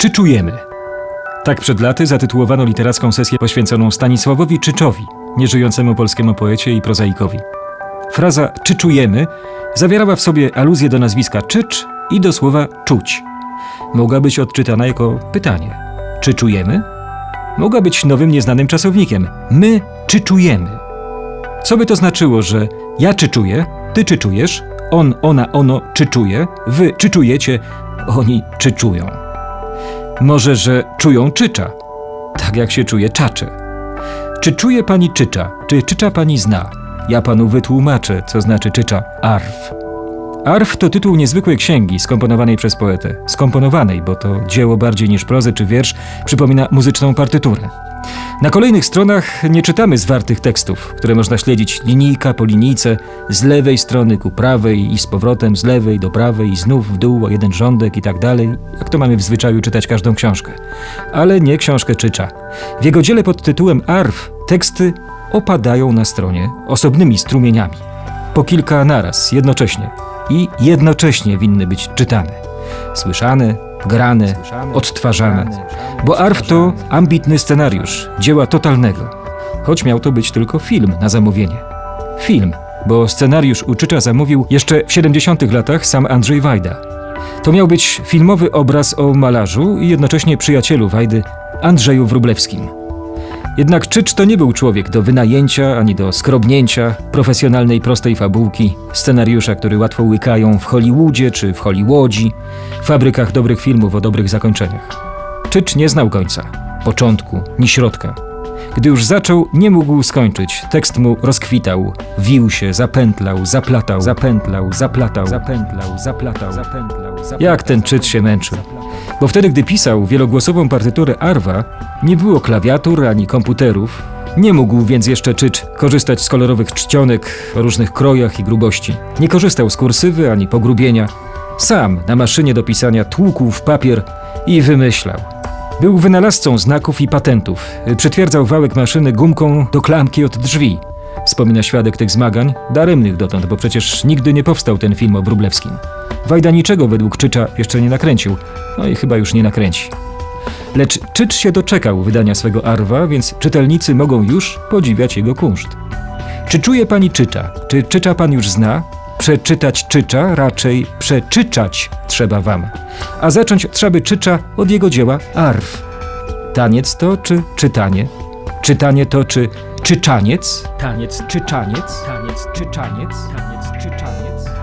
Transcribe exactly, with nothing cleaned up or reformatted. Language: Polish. Czy czujemy? Tak przed laty zatytułowano literacką sesję poświęconą Stanisławowi Czyczowi, nieżyjącemu polskiemu poecie i prozaikowi. Fraza "czy czujemy" zawierała w sobie aluzję do nazwiska Czycz i do słowa czuć. Mogła być odczytana jako pytanie. Czy czujemy? Mogła być nowym, nieznanym czasownikiem. My czy czujemy? Co by to znaczyło, że ja czy czuję, ty czy czujesz, on, ona, ono czy czuje, wy czy czujecie, oni czy czują? Może, że czują Czycza, tak jak się czuje czacze. Czy czuje pani Czycza? Czy Czycza pani zna? Ja panu wytłumaczę, co znaczy Czycza Arw. Arw to tytuł niezwykłej księgi skomponowanej przez poetę. Skomponowanej, bo to dzieło bardziej niż prozę czy wiersz przypomina muzyczną partyturę. Na kolejnych stronach nie czytamy zwartych tekstów, które można śledzić linijka po linijce, z lewej strony ku prawej i z powrotem z lewej do prawej i znów w dół o jeden rządek i tak dalej, jak to mamy w zwyczaju czytać każdą książkę. Ale nie książkę Czycza. W jego dziele pod tytułem Arw teksty opadają na stronie osobnymi strumieniami. Po kilka naraz, jednocześnie. I jednocześnie winny być czytane, słyszane, grane, odtwarzane. Bo Arw to ambitny scenariusz dzieła totalnego, choć miał to być tylko film na zamówienie. Film, bo scenariusz u Czycza zamówił jeszcze w siedemdziesiątych latach sam Andrzej Wajda. To miał być filmowy obraz o malarzu i jednocześnie przyjacielu Wajdy, Andrzeju Wróblewskim. Jednak Czycz to nie był człowiek do wynajęcia ani do skrobnięcia profesjonalnej prostej fabułki, scenariusza, który łatwo łykają w Hollywoodzie czy w Hollywoodzi, fabrykach dobrych filmów o dobrych zakończeniach. Czycz nie znał końca, początku, ni środka. Gdy już zaczął, nie mógł skończyć, tekst mu rozkwitał, wił się, zapętlał, zaplatał, zapętlał, zaplatał, zapętlał, zaplatał, zapętlał. Jak ten Czycz się męczył. Bo wtedy, gdy pisał wielogłosową partyturę Arwa, nie było klawiatur ani komputerów, nie mógł więc jeszcze Czycz korzystać z kolorowych czcionek o różnych krojach i grubości. Nie korzystał z kursywy ani pogrubienia. Sam na maszynie do pisania tłukł w papier i wymyślał. Był wynalazcą znaków i patentów. Przytwierdzał wałek maszyny gumką do klamki od drzwi. Wspomina świadek tych zmagań, daremnych dotąd, bo przecież nigdy nie powstał ten film o Wróblewskim. Wajda niczego według Czycza jeszcze nie nakręcił, no i chyba już nie nakręci. Lecz Czycz się doczekał wydania swego Arwa, więc czytelnicy mogą już podziwiać jego kunszt. Czy czuje pani Czycza? Czy Czycza pan już zna? Przeczytać Czycza, raczej przeczyczać trzeba wam. A zacząć trzeba by Czycza od jego dzieła Arw. Taniec to czy czytanie? Czytanie to czy czyczaniec? Taniec, czyczaniec? Taniec, czyczaniec? Taniec, czyczaniec?